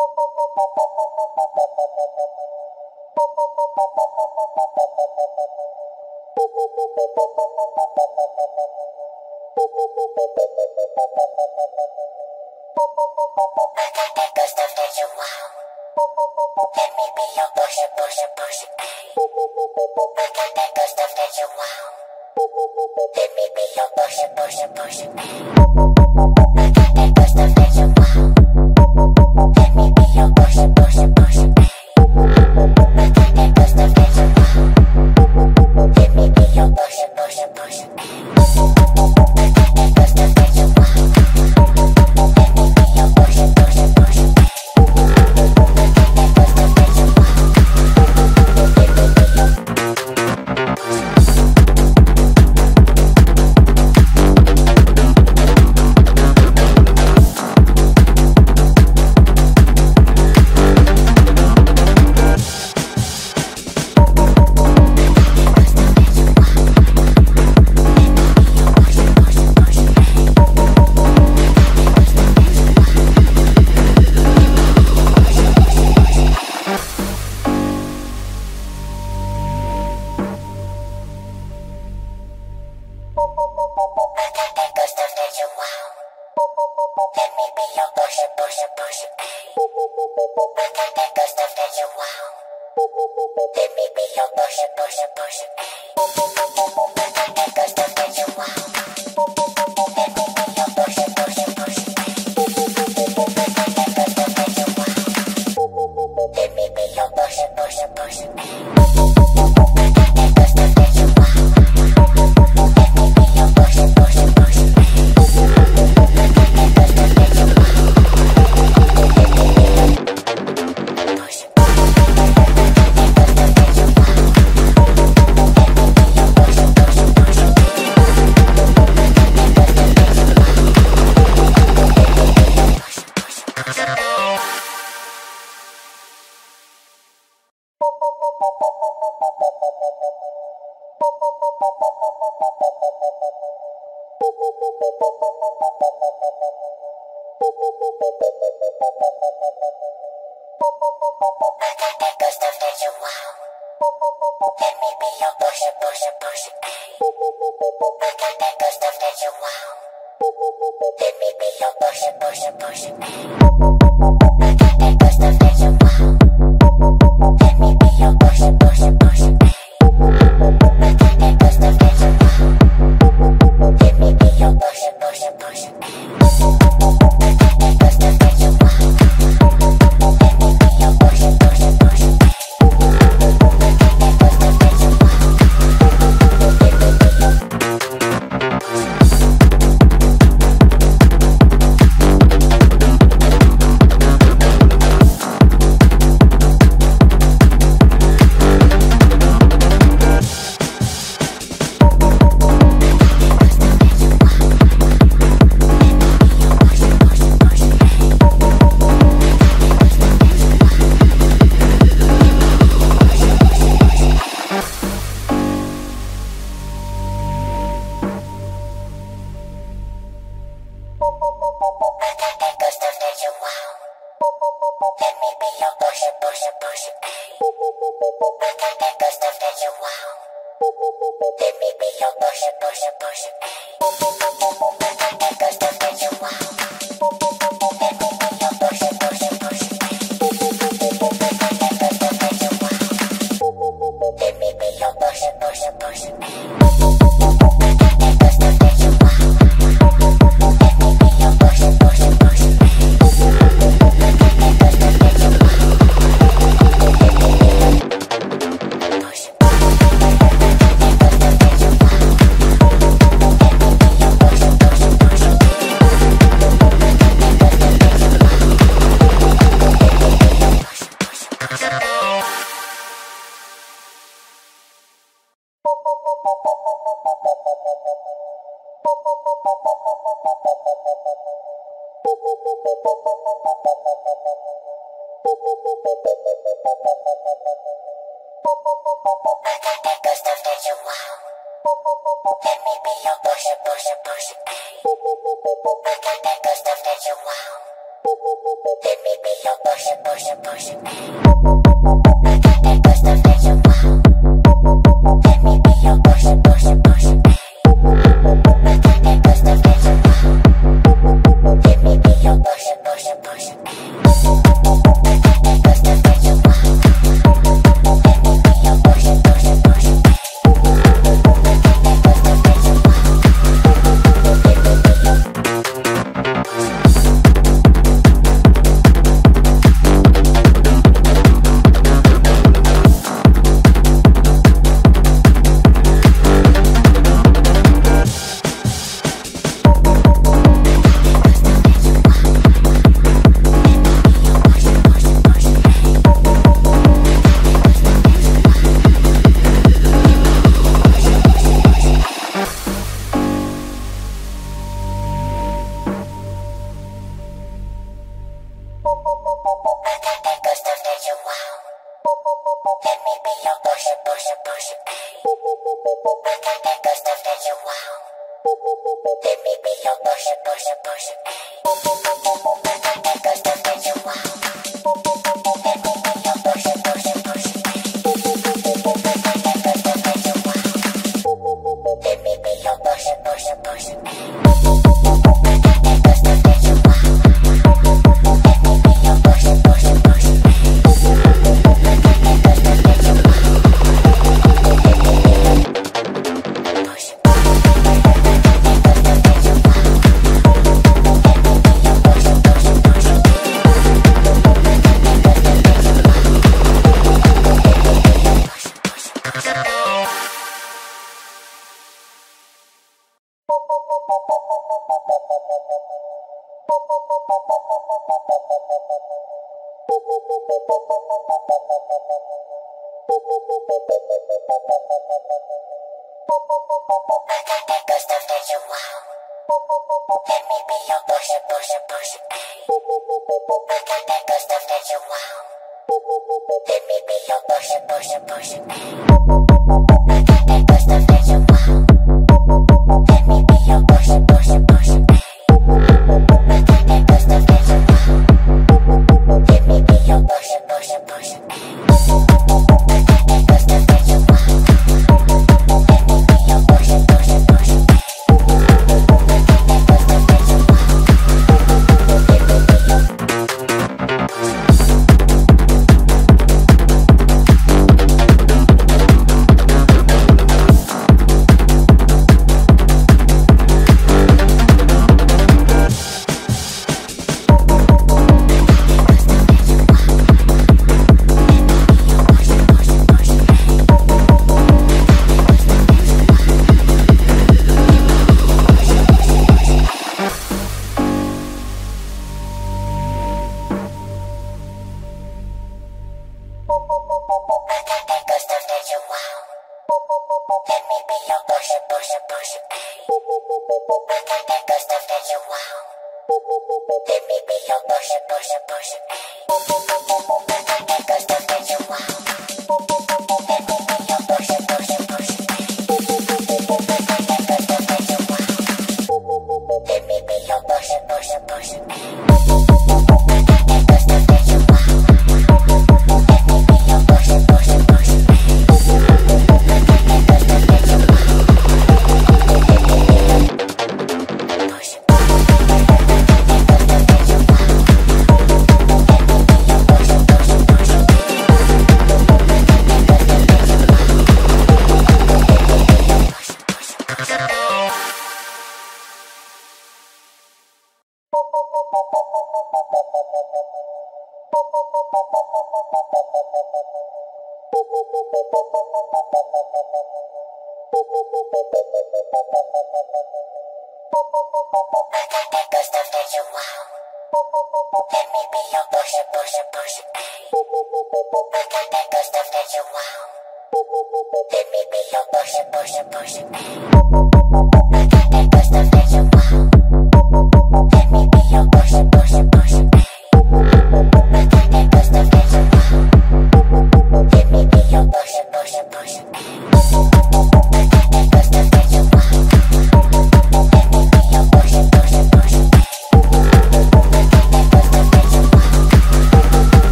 I got that good stuff that you want.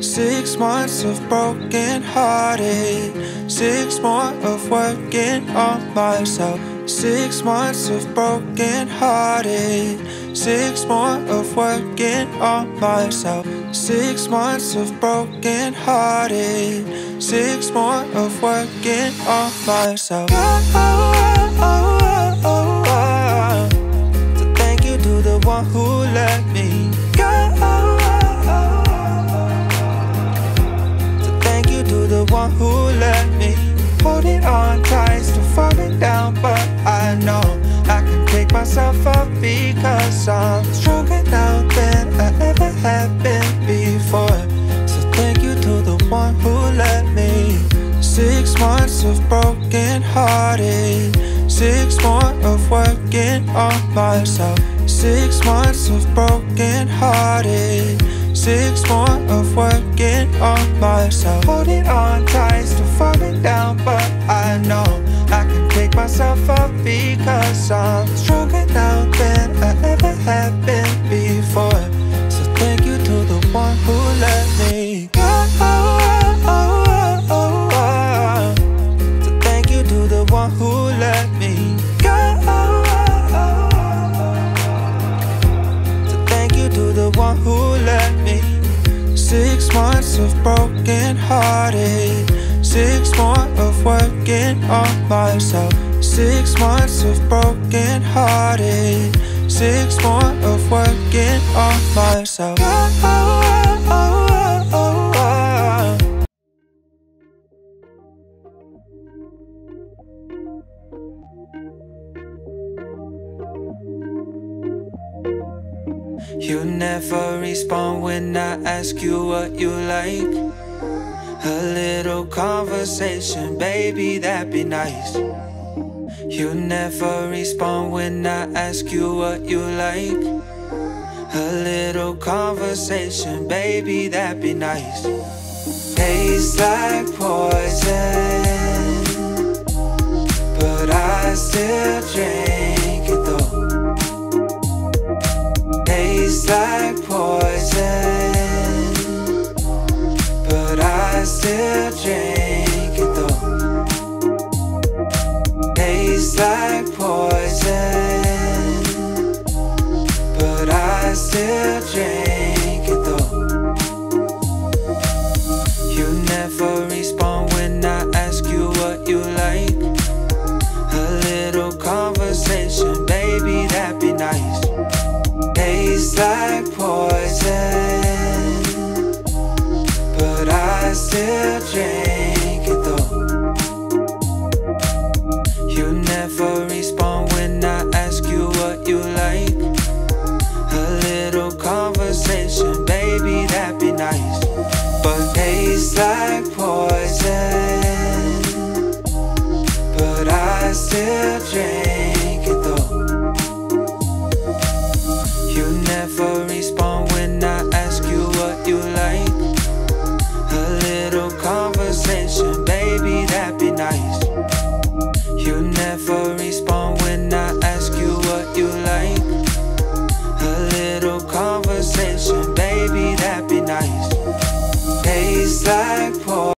6 months of broken hearted, 6 more of working on myself. 6 months of broken hearted, 6 more of working on myself. 6 months of broken hearted, 6 more of working on myself. Oh, oh, oh, oh, oh, oh. So thank you to the one who let me go. The one who let me hold it on tight, still falling down, but I know I can pick myself up because I'm stronger now than I ever have been before. So thank you to the one who let me. 6 months of broken hearted, 6 more of working on myself. 6 months of broken hearted, 6 more of working on myself. Holding on tight, still falling down, but I know I can pick myself up because I'm stronger now than I ever have been before. So thank you to the one who let me go. Oh, oh, oh, oh, oh. So thank you to the one who let me go. Oh, oh, oh, oh. So thank you to the one who let me. 6 months of broken hearted, 6 more of working on myself. 6 months of broken hearted, 6 more of working on myself. never respond when I ask you what you like. A little conversation, baby, that'd be nice. You never respond when I ask you what you like. A little conversation, baby, that'd be nice. Tastes like poison, but I still drink it though. Tastes like poison, but I still drink it though. Tastes like poison, but I still drink it though. You never respond when I ask you what you like. A little conversation, baby, that'd be nice. Tastes like poison, but I still drink it though. You never respond when I ask you what you like. A little conversation, baby, that'd be nice. But tastes like poison, but I still drink it though. You never respond when I ask you what you like. A little conversation, baby, that'd be nice. You never respond when I ask you what you like. A little conversation, baby, that'd be nice. Tastes like poison.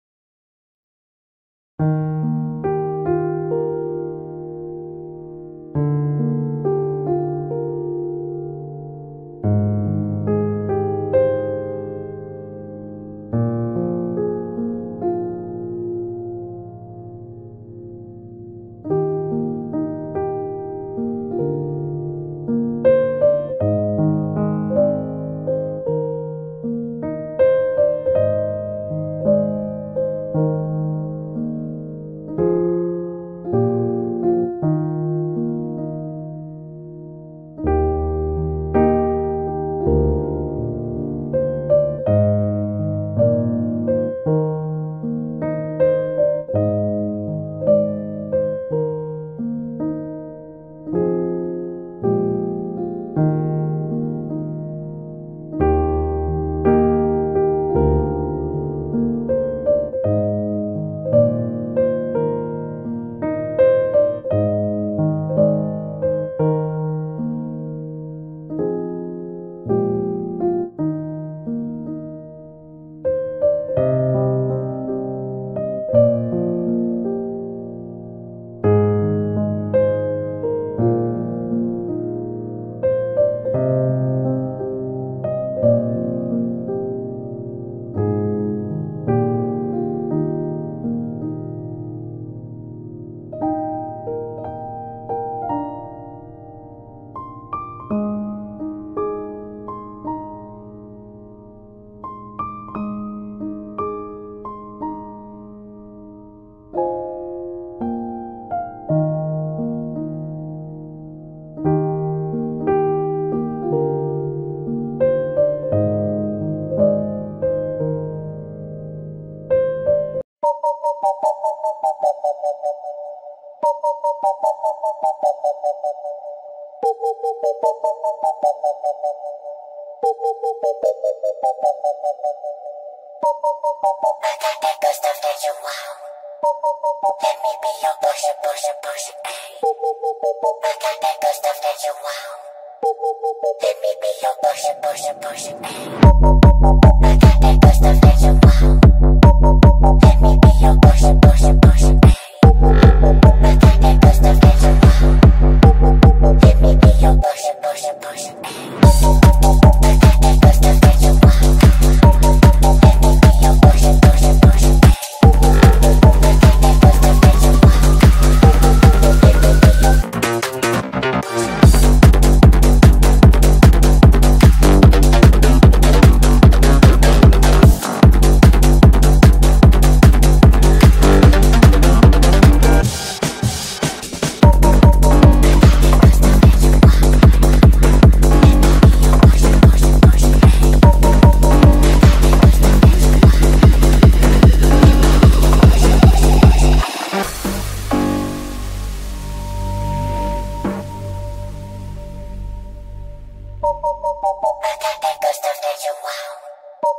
Let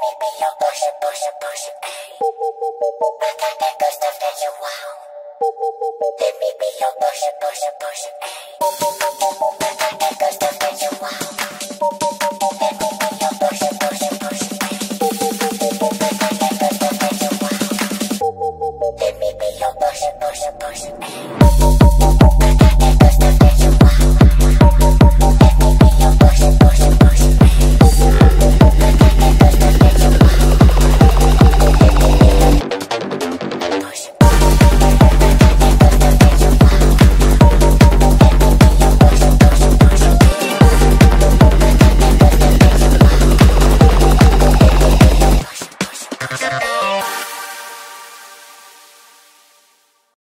me be your portion, ayy. I got that good stuff that you want. Let me be your portion, ayy. I got that good stuff that you want. Let me be your portion, ayy. I got that good stuff that you want. Let me be your portion, ayy.